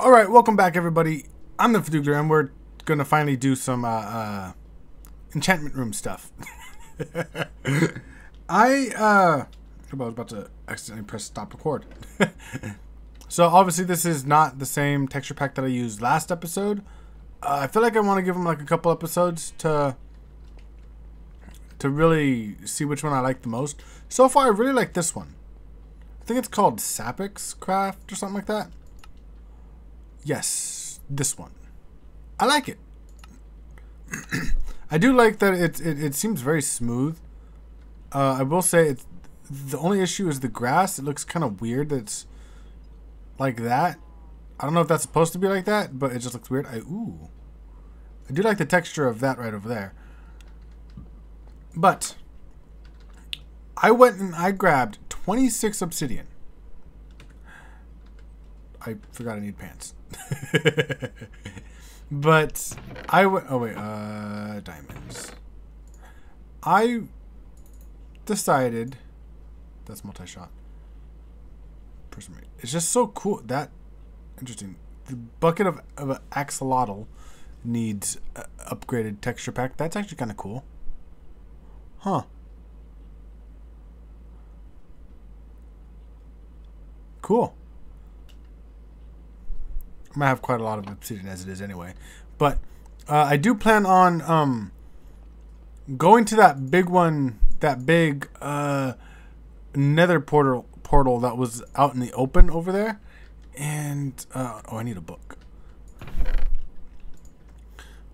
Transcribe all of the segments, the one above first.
Alright, welcome back everybody. I'm the Fedugaler and we're going to finally do some enchantment room stuff. I was about to accidentally press stop record. So obviously this is not the same texture pack that I used last episode. I feel like I want to give them like a couple episodes to really see which one I like the most. So far I really like this one. I think it's called Sapix Craft or something like that. Yes, this one. I like it. I do like that it seems very smooth. I will say it's, the only issue is the grass. It looks kind of weird that it's like that. I don't know if that's supposed to be like that, but it just looks weird. I do like the texture of that right over there. But I went and I grabbed 26 obsidian. I forgot I need pants. But I went. Oh wait, diamonds. I decided that's multi-shot. It's just so cool. That interesting. The bucket of axolotl needs a upgraded texture pack. That's actually kind of cool, huh? Cool. I have quite a lot of obsidian as it is anyway, but I do plan on going to that big one, that big nether portal that was out in the open over there. And oh, I need a book.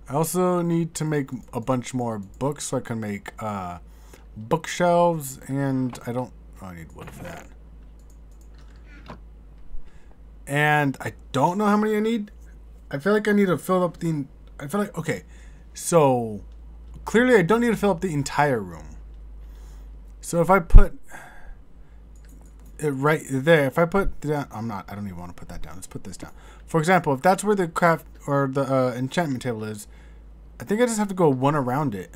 I also need to make a bunch more books so I can make bookshelves, and I need wood for that. And I don't know how many I need. I feel like I need to fill up the... okay. So, clearly I don't need to fill up the entire room. So if I put it right there, if I put that... I don't even want to put that down. Let's put this down. For example, if that's where the craft or the enchantment table is, I think I just have to go one around it.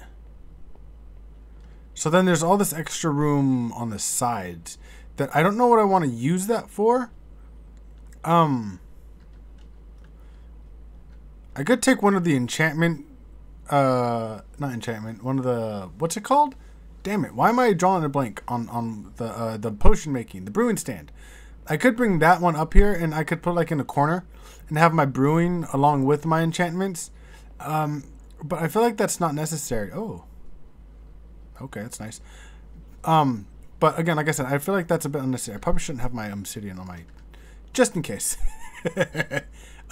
So then there's all this extra room on the sides that I don't know what I want to use that for. I could take one of the enchantment, not enchantment, one of the, what's it called? Damn it. Why am I drawing a blank on the potion making, the brewing stand? I could bring that one up here and I could put like in a corner and have my brewing along with my enchantments. But I feel like that's not necessary. Oh, okay. That's nice. But again, like I said, I feel like that's a bit unnecessary. I probably shouldn't have my obsidian on my, just in case.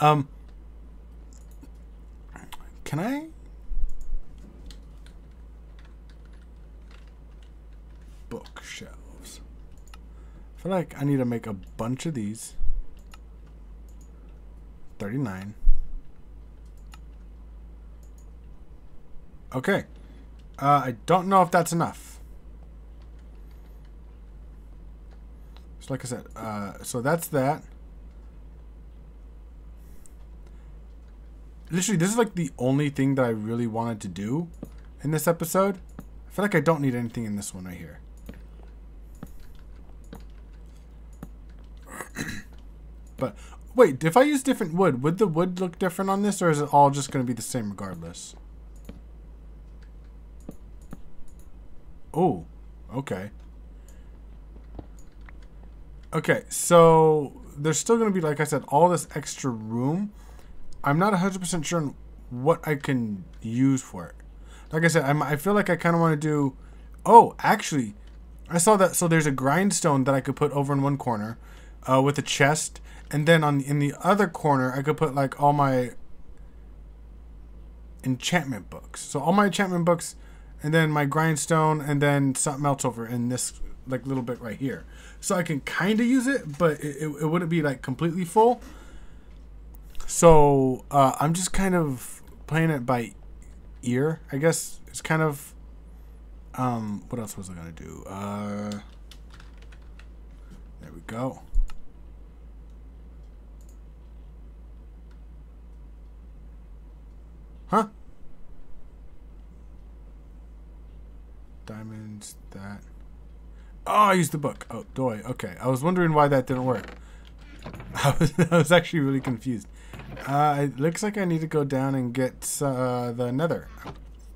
Can I? Bookshelves. I feel like I need to make a bunch of these. 39. Okay. I don't know if that's enough. Like I said, so that's that. Literally, this is like the only thing that I really wanted to do in this episode. I feel like I don't need anything in this one right here. But wait, if I use different wood, would the wood look different on this, or is it all just going to be the same regardless? Oh, okay. Okay, so there's still going to be, like I said, all this extra room. I'm not 100% sure on what I can use for it. Like I said, I feel like I kind of want to do... Oh, actually, I saw that. So there's a grindstone that I could put over in one corner with a chest. And then in the other corner, I could put, like, all my enchantment books. So all my enchantment books, and then my grindstone, and then something else over in this, like, little bit right here. So I can kind of use it, but it wouldn't be like completely full. So I'm just kind of playing it by ear, I guess. It's kind of what else was I gonna do? There we go. Huh? Diamonds, that. Oh, I used the book. Oh, doy. Okay. I was wondering why that didn't work. I was actually really confused. It looks like I need to go down and get the nether.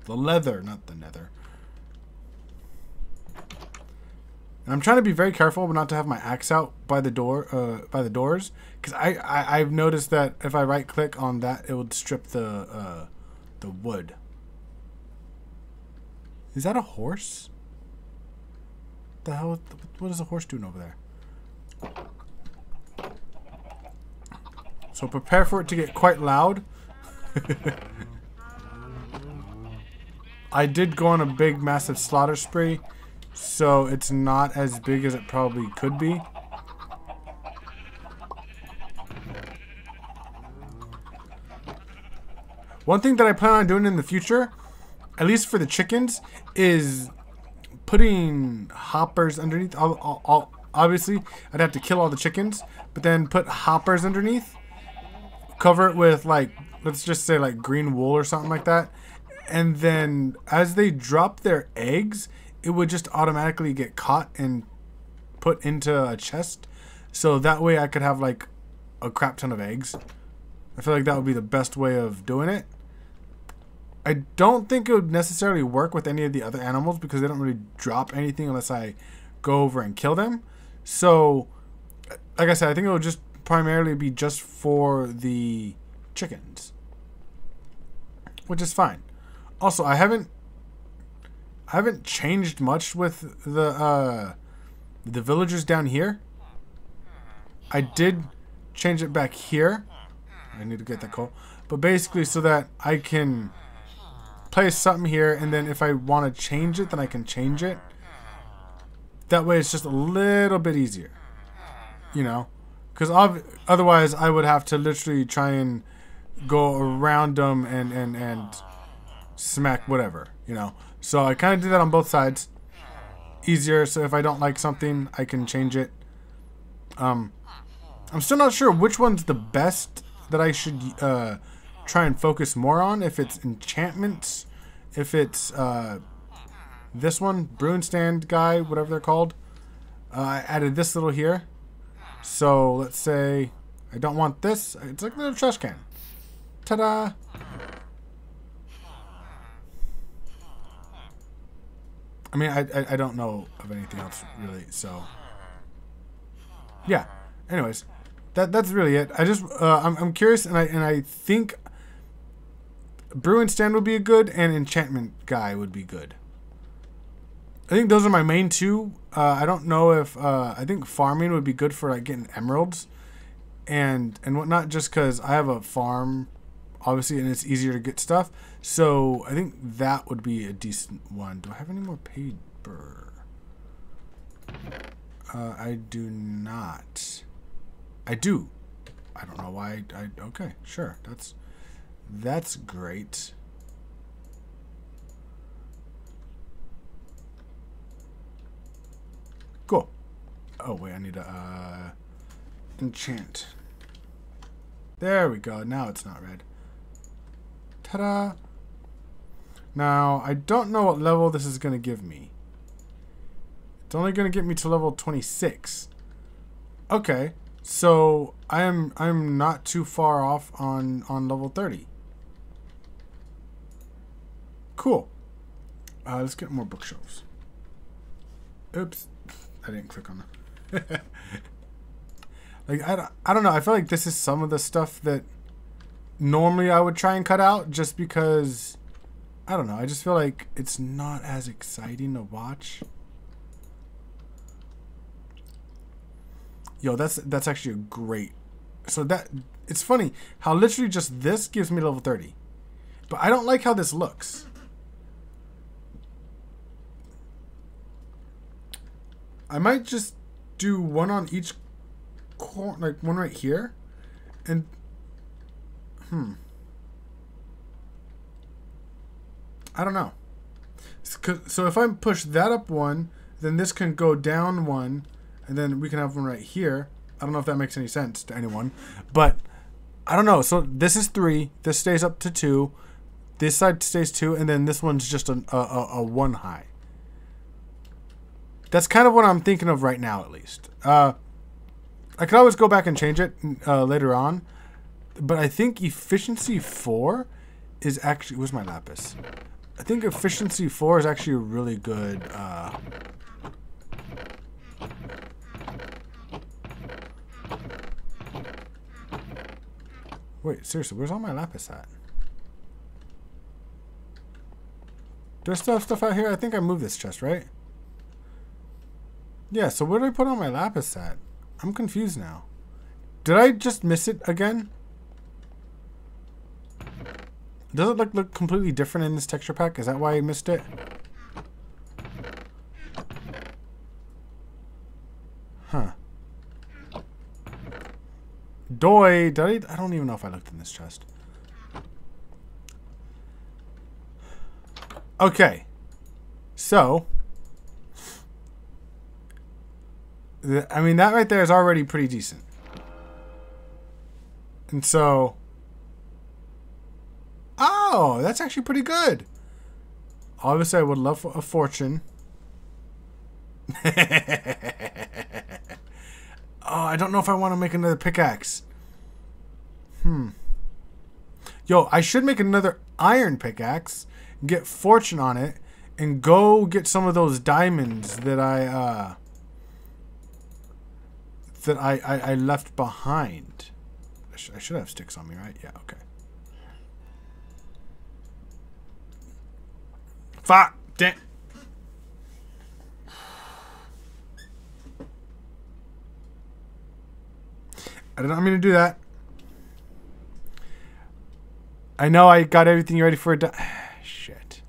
The leather, not the nether. And I'm trying to be very careful but not to have my axe out by the door, by the doors, because I've noticed that if I right click on that, it would strip the wood. Is that a horse? The hell? What is a horse doing over there? So prepare for it to get quite loud. I did go on a big, massive slaughter spree, so it's not as big as it probably could be. One thing that I plan on doing in the future, at least for the chickens, is putting hoppers underneath. Obviously, I'd have to kill all the chickens, but then put hoppers underneath. Cover it with, like, let's just say, like, green wool or something like that. And then as they drop their eggs, it would just automatically get caught and put into a chest. So that way I could have, like, a crap ton of eggs. I feel like that would be the best way of doing it. I don't think it would necessarily work with any of the other animals because they don't really drop anything unless I go over and kill them. So, like I said, I think it would just primarily be just for the chickens, which is fine. Also, I haven't changed much with the villagers down here. I did change it back here. I need to get that coal. But basically so that I can place something here, and then if I want to change it, then I can change it. That way it's just a little bit easier. You know? Because otherwise I would have to literally try and go around them and smack whatever, you know. So I kind of do that on both sides. Easier, so if I don't like something, I can change it. I'm still not sure which one's the best that I should try and focus more on. If it's enchantments, if it's this one, Bruin Stand guy, whatever they're called. I added this little here. So let's say I don't want this. It's like a little trash can. Ta-da! I mean, I don't know of anything else, really, so... Yeah. Anyways, that's really it. I just, I'm curious, and I think Bruin Stand would be good, and Enchantment Guy would be good. I think those are my main two. I don't know if, I think farming would be good for, like, getting emeralds and whatnot, just because I have a farm, obviously, and it's easier to get stuff. So I think that would be a decent one. Do I have any more paper? I do not. I do. I don't know why. Okay, sure. That's great. Cool. Oh wait, I need to enchant. There we go. Now it's not red. Ta-da! Now, I don't know what level this is going to give me. It's only going to get me to level 26. Okay, so I'm not too far off on level 30. Cool. Let's get more bookshelves. Oops, I didn't click on that. Like, I don't know. I feel like this is some of the stuff that... normally I would try and cut out, just because I don't know, I just feel like it's not as exciting to watch. Yo, that's actually a great, so that, it's funny how literally just this gives me level 30, but I don't like how this looks. I might just do one on each corner, like one right here, and I don't know. So if I push that up one, then this can go down one, and then we can have one right here. I don't know if that makes any sense to anyone, but I don't know. So this is 3. This stays up to 2. This side stays 2, and then this one's just a 1 high. That's kind of what I'm thinking of right now, at least. I could always go back and change it later on, but I think efficiency 4 is actually... Where's my lapis? I think efficiency 4 is actually a really good... Wait, seriously, where's all my lapis at? Do I still have stuff out here? I think I moved this chest, right? Yeah, so where did I put all my lapis at? I'm confused now. Did I just miss it again? Does it look completely different in this texture pack? Is that why I missed it? Huh. Doi, did I don't even know if I looked in this chest. Okay. So... I mean, that right there is already pretty decent. And so... Oh, that's actually pretty good. Obviously, I would love a fortune. Oh, I don't know if I want to make another pickaxe. Yo, I should make another iron pickaxe, get fortune on it, and go get some of those diamonds that I left behind. I should have sticks on me, right? Yeah, okay. Fuck! Damn! I did not mean to do that. I know I got everything ready for it. Shit.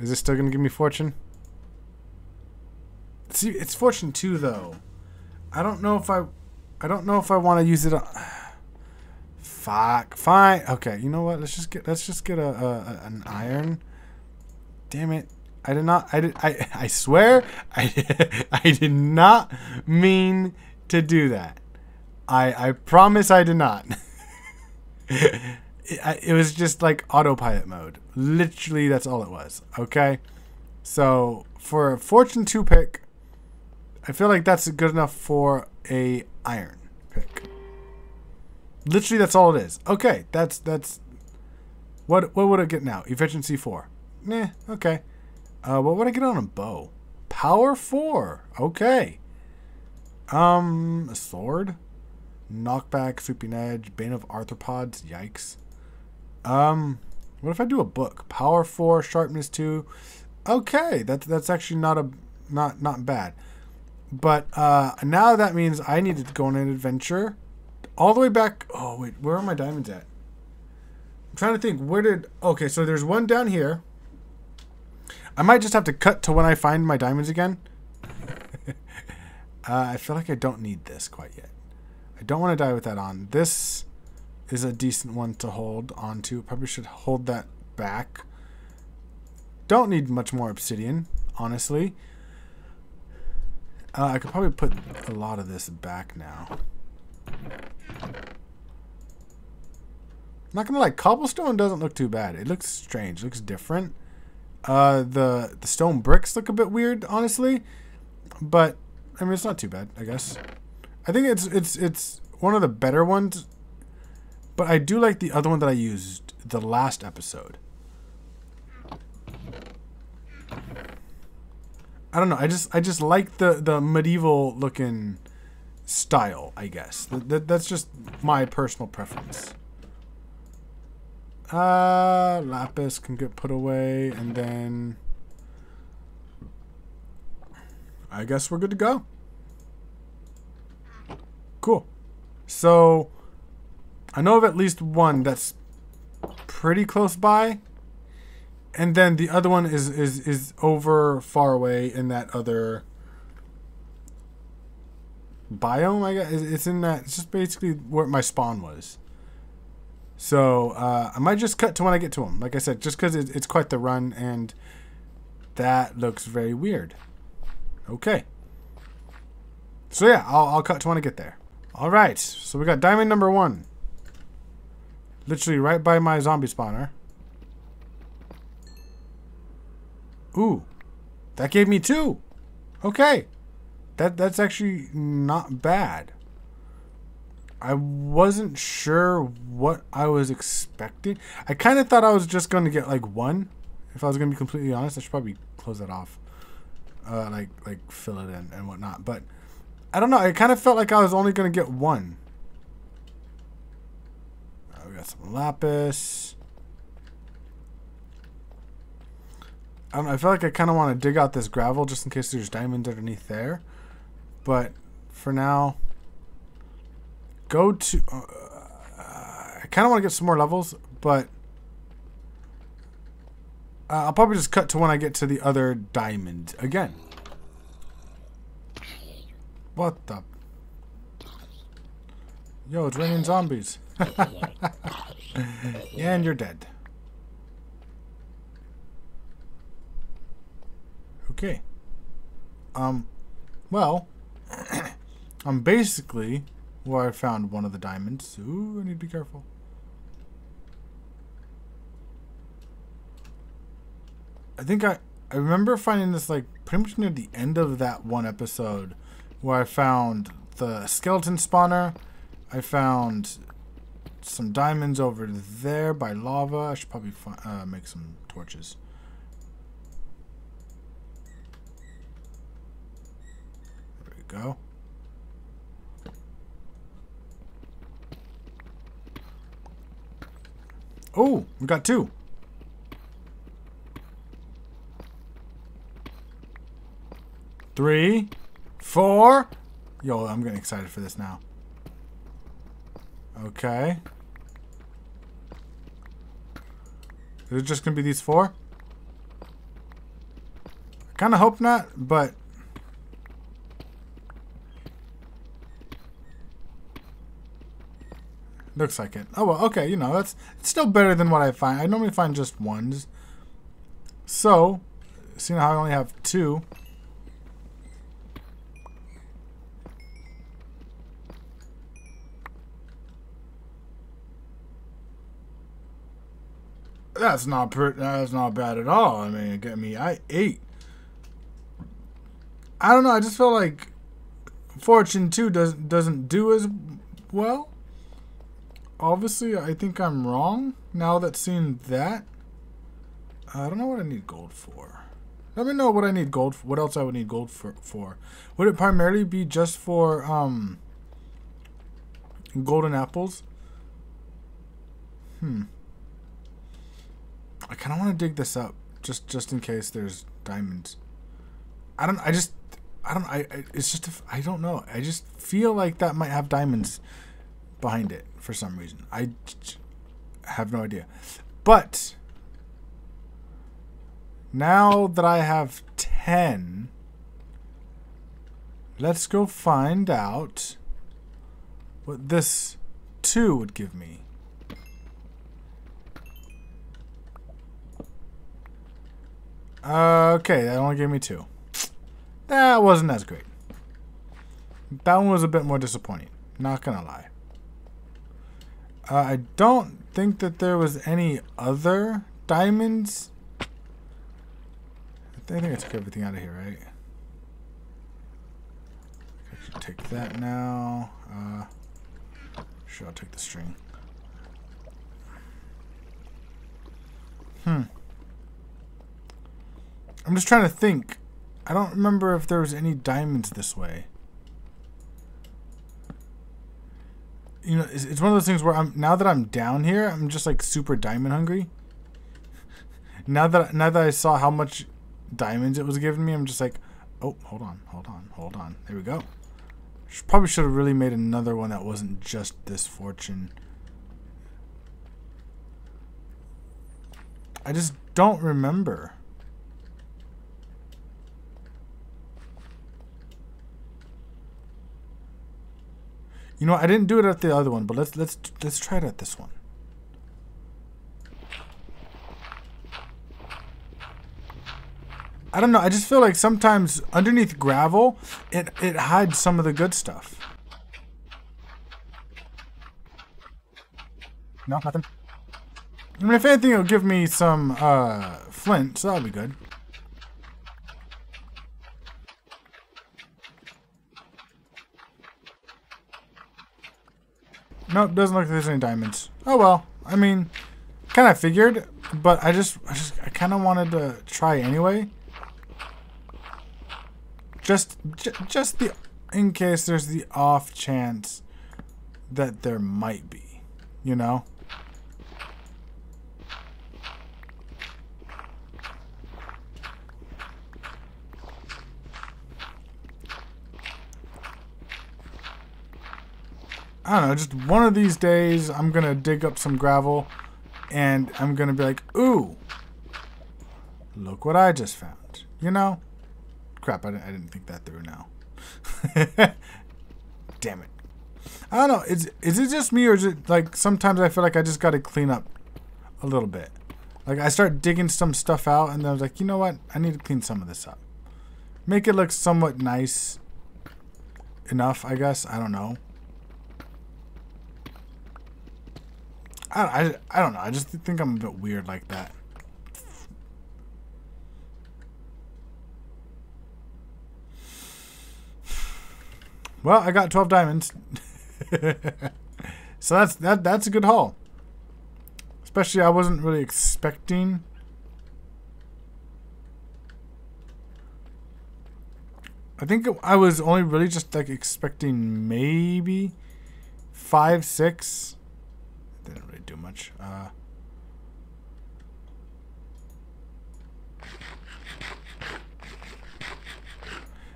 Is this still gonna give me fortune? See, it's fortune 2 though. I don't know if I want to use it on. Fuck. Fine. Okay. You know what? Let's just get an iron. Damn it! I swear I did not mean to do that. I promise I did not. It was just like autopilot mode. Literally, that's all it was. Okay. So for a fortune 2 pick. I feel like that's good enough for a iron pick. Literally, that's all it is. Okay, that's. What would I get now? Efficiency 4. Nah, okay. What would I get on a bow? Power 4. Okay. A sword, knockback, sweeping edge, bane of arthropods. Yikes. What if I do a book? Power 4, sharpness 2. Okay, that's actually not bad. But now that means I needed to go on an adventure all the way back. Oh, wait, where are my diamonds at? I'm trying to think. Where did... Okay, so there's one down here. I might just have to cut to when I find my diamonds again. I feel like I don't need this quite yet. I don't want to die with that on. This is a decent one to hold on to. Probably should hold that back. Don't need much more obsidian, honestly. I could probably put a lot of this back now. Not gonna lie, cobblestone doesn't look too bad. It looks strange. It looks different. The stone bricks look a bit weird, honestly. But I mean, it's not too bad, I guess. I think it's one of the better ones. But I do like the other one that I used the last episode. I don't know. I just like the medieval looking style, I guess. That's just my personal preference. Lapis can get put away, and then I guess we're good to go. Cool. So I know of at least one that's pretty close by. And then the other one is over far away in that other biome, I guess. It's in that, it's just basically where my spawn was. So I might just cut to when I get to them. Like I said, just because it's quite the run, and that looks very weird. Okay. So yeah, I'll cut to when I get there. All right. So we got diamond number 1. Literally right by my zombie spawner. Ooh, that gave me 2. Okay. That's actually not bad. I wasn't sure what I was expecting. I kind of thought I was just going to get like one. If I was going to be completely honest, I should probably close that off. Like fill it in and whatnot. But I don't know. I kind of felt like I was only going to get one. We got some lapis. I don't know, I feel like I kind of want to dig out this gravel just in case there's diamonds underneath there. But for now, go to... I kind of want to get some more levels, but... I'll probably just cut to when I get to the other diamond again. What the... Yo, it's raining zombies. Yeah, and you're dead. Okay. Well, I'm basically where I found one of the diamonds. Ooh, I need to be careful. I think I remember finding this like pretty much near the end of that one episode where I found the skeleton spawner. I found some diamonds over there by lava. I should probably make some torches. Go. Oh, we got two. Three, four. Yo, I'm getting excited for this now. Okay. Is it just gonna be these four? I kind of hope not, but. Looks like it. Oh, well, okay, you know, that's it's still better than what I find. I normally find just ones. So, seeing how I only have two. That's not bad at all. I mean, get me, I ate. I don't know, I just feel like Fortune 2 doesn't do as well. Obviously, I think I'm wrong now that seeing that. I don't know what I need gold for. Let me know what I need gold for. What else I would need gold for. Would it primarily be just for golden apples? I kind of want to dig this up just in case there's diamonds. I don't know. I just feel like that might have diamonds behind it for some reason. I have no idea. But now that I have 10, let's go find out what this 2 would give me. Okay, that only gave me 2. That wasn't as great. That one was a bit more disappointing. Not gonna lie. I don't think that there was any other diamonds. I think I took everything out of here, right? I should take that now. Sure, I'll take the string. I'm just trying to think. I don't remember if there was any diamonds this way. You know, it's one of those things where now that I'm down here, I'm just like super diamond hungry. now that I saw how much diamonds it was giving me, I'm just like, oh, hold on. There we go. Probably should have really made another one that wasn't just this fortune. I just don't remember. You know, I didn't do it at the other one, but let's try it at this one. I don't know. I just feel like sometimes underneath gravel, it hides some of the good stuff. No, nothing. I mean, if anything, it'll give me some flint, so that'll be good. No, it doesn't look like there's any diamonds. Oh well. I mean, kind of figured, but I kind of wanted to try anyway. Just the in case there's the off chance that there might be, you know. I don't know, just one of these days I'm gonna dig up some gravel and I'm gonna be like, ooh, look what I just found, you know? Crap, I didn't think that through now. Damn it. I don't know, is it just me, or is it like sometimes I feel like I just gotta clean up a little bit. Like I start digging some stuff out and then I was like, you know what, I need to clean some of this up. Make it look somewhat nice enough, I guess, I don't know. I don't know. I just think I'm a bit weird like that. Well, I got 12 diamonds. So that's a good haul. Especially I wasn't really expecting I was only really just like expecting maybe 5, 6. Didn't really do much.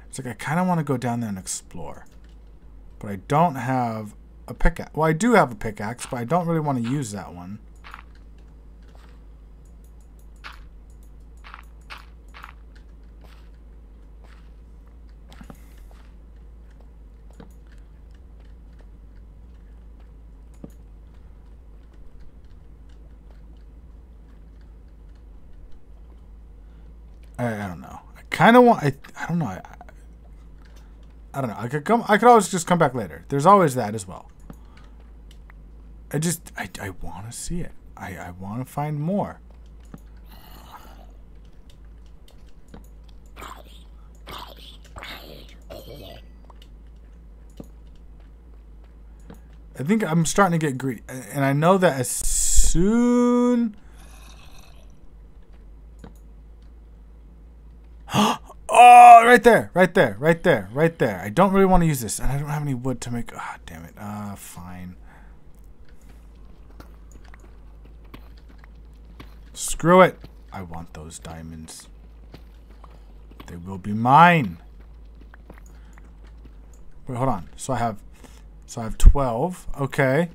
It's like I kind of want to go down there and explore, but I don't have a pickaxe. Well, I do have a pickaxe, but I don't really want to use that one. I don't know. I kind of want. I don't know. I don't know. I could always just come back later. There's always that as well. I want to see it. I want to find more. I think I'm starting to get greedy, and I know that as soon. Oh, right there, right there, right there, right there. I don't really want to use this, and I don't have any wood to make. Ah, damn it. Fine. Screw it. I want those diamonds. They will be mine. Wait, hold on. So I have 12. Okay.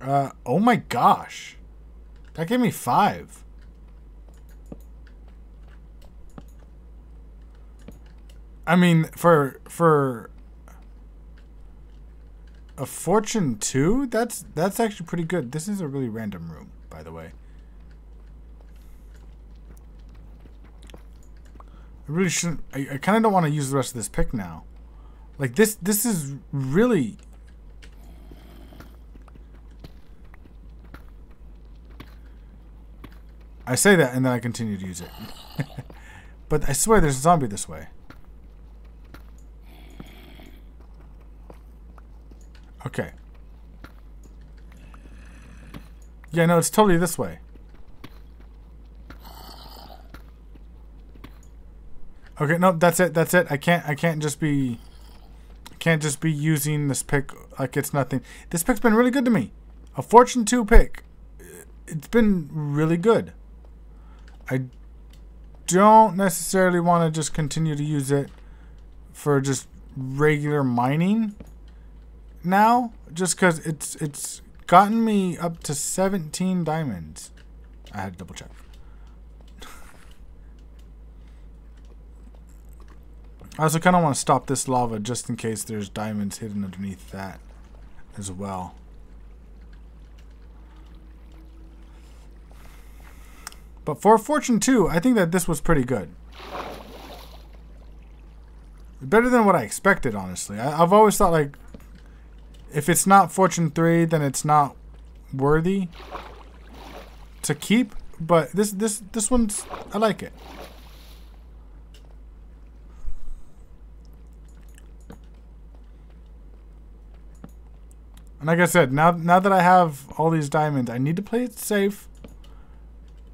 Oh my gosh. That gave me 5. I mean, for a fortune 2, that's actually pretty good. This is a really random room, by the way. I really shouldn't. I kind of don't want to use the rest of this pick now. Like this is really. I say that and then I continue to use it, but I swear there's a zombie this way. Okay. Yeah, no, it's totally this way. Okay, no, that's it. That's it. I can't just be using this pick like it's nothing. This pick's been really good to me. A fortune 2 pick. It's been really good. I don't necessarily want to just continue to use it for just regular mining. Now, just because it's gotten me up to 17 diamonds. I had to double check. I also kind of want to stop this lava just in case there's diamonds hidden underneath that as well. But for Fortune 2, I think that this was pretty good. Better than what I expected, honestly. I've always thought, like, if it's not Fortune 3, then it's not worthy to keep. But this one's, I like it. And like I said, now that I have all these diamonds, I need to play it safe,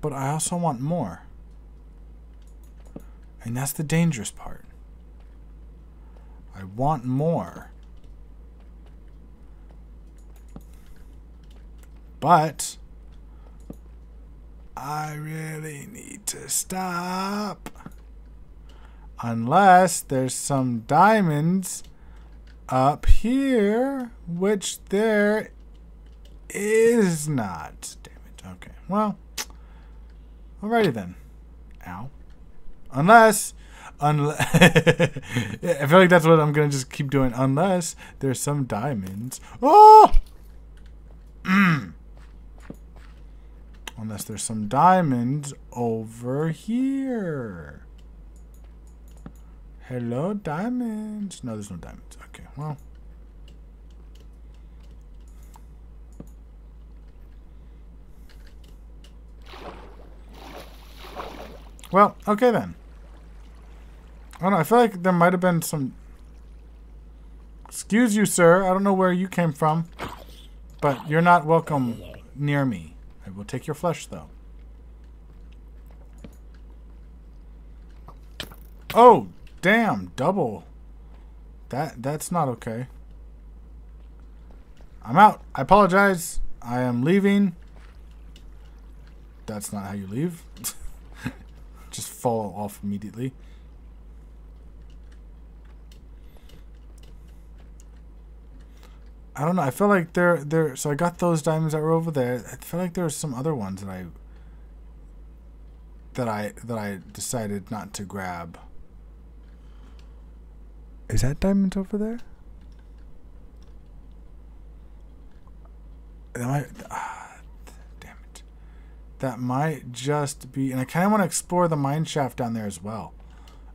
but I also want more. And that's the dangerous part. I want more. But I really need to stop. Unless there's some diamonds up here, which there is not. Damn it. Okay. Well, alrighty then. Ow. Unless yeah, I feel like that's what I'm gonna just keep doing. Unless there's some diamonds. Oh. Unless there's some diamonds over here. Hello, diamonds. No, there's no diamonds. Okay, well. Well, okay then. I don't know. I feel like there might have been some... Excuse you, sir. I don't know where you came from. But you're not welcome near me. I will take your flesh, though. Oh, damn. Double. That's not okay. I'm out. I apologize. I am leaving. That's not how you leave. Just fall off immediately. I don't know. I feel like there. So I got those diamonds that were over there. I feel like there was some other ones that I decided not to grab. Is that diamonds over there? Damn it. That might just be. And I kind of want to explore the mine shaft down there as well.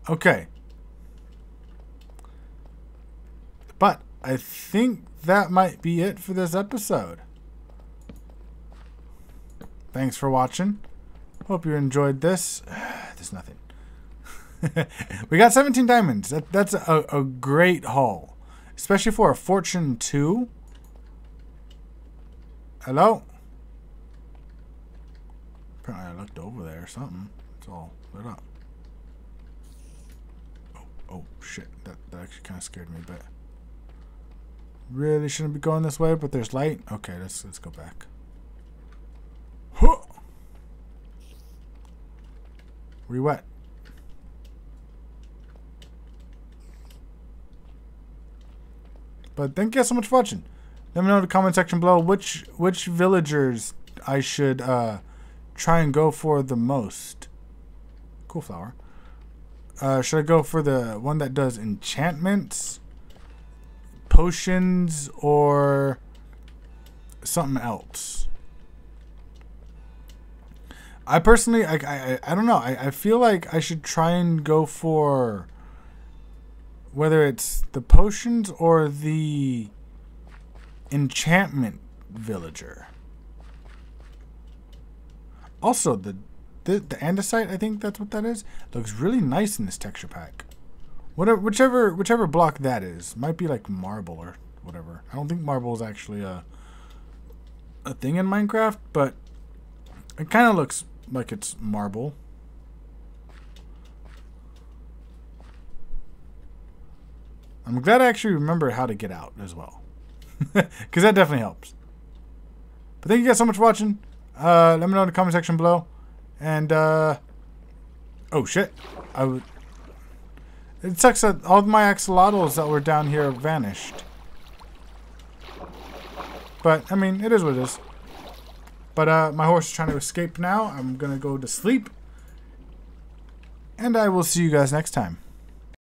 Okay. But I think that might be it for this episode. Thanks for watching. Hope you enjoyed this. There's nothing. We got 17 diamonds. That's a great haul. Especially for a Fortune 2. Hello? Apparently I looked over there or something. It's all lit up. Oh shit. That actually kind of scared me a bit. Really shouldn't be going this way, but there's light. Okay, let's go back. Huh. Were you wet? But thank you guys so much for watching. Let me know in the comment section below which villagers I should try and go for the most. Cool flower. Should I go for the one that does enchantments? Potions or something else. I personally, I don't know. I feel like I should try and go for whether it's the potions or the enchantment villager. Also, the andesite, I think that's what that is. Looks really nice in this texture pack. Whatever, whichever block that is, might be like marble or whatever. I don't think marble is actually a thing in Minecraft, but it kind of looks like it's marble. I'm glad I actually remember how to get out as well, because that definitely helps. But thank you guys so much for watching. Let me know in the comment section below, and oh shit, I would. It sucks that all of my axolotls that were down here vanished. But, I mean, it is what it is. But my horse is trying to escape now. I'm going to go to sleep. And I will see you guys next time.